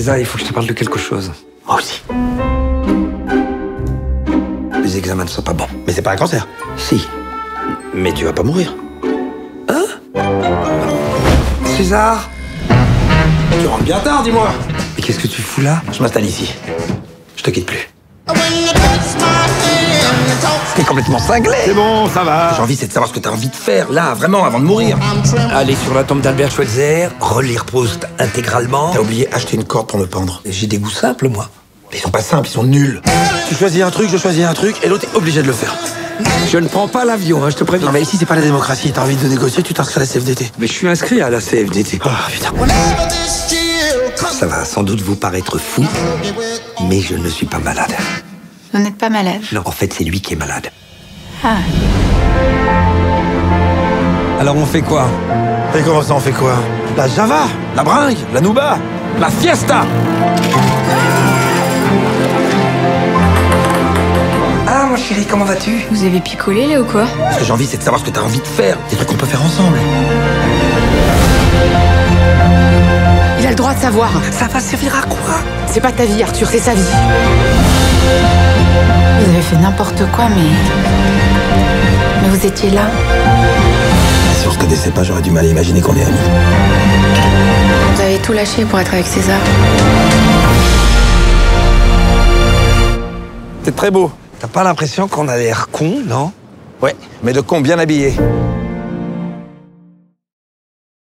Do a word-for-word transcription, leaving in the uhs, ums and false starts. César, il faut que je te parle de quelque chose. Moi aussi. Les examens ne sont pas bons. Mais c'est pas un cancer. Si. Mais tu vas pas mourir. Hein? César! Tu rentres bien tard, dis-moi! Mais qu'est-ce que tu fous là? Je m'installe ici. Je te quitte plus. T'es complètement cinglé! C'est bon, ça va! J'ai envie, c'est de savoir ce que t'as envie de faire, là, vraiment, avant de mourir. Aller sur la tombe d'Albert Schweitzer, relire Proust intégralement. T'as oublié acheter une corde pour me pendre. J'ai des goûts simples, moi. Mais ils sont pas simples, ils sont nuls. Tu choisis un truc, je choisis un truc, et l'autre est obligé de le faire. Je ne prends pas l'avion, hein, je te préviens. Non mais ici, c'est pas la démocratie. T'as envie de négocier, tu t'inscris à la C F D T. Mais je suis inscrit à la C F D T. Oh putain. Ça va sans doute vous paraître fou, mais je ne suis pas malade. Vous n'êtes pas malade? Non, en fait, c'est lui qui est malade. Ah. Alors on fait quoi? Et comment ça, on fait quoi? La Java, la bringue, la nouba, la fiesta. Mon chéri, comment vas-tu? Vous avez picolé, Léo, ou quoi? Ce que j'ai envie, c'est de savoir ce que t'as envie de faire. Des trucs qu'on peut faire ensemble. Il a le droit de savoir. Ça va servir à quoi? C'est pas ta vie, Arthur, c'est sa vie. Vous avez fait n'importe quoi, mais... Mais vous étiez là. Sur ce que décès pas, j'aurais du mal à imaginer qu'on est amis. Vous avez tout lâché pour être avec César. C'est très beau. T'as pas l'impression qu'on a l'air con, non? Ouais, mais de con bien habillé.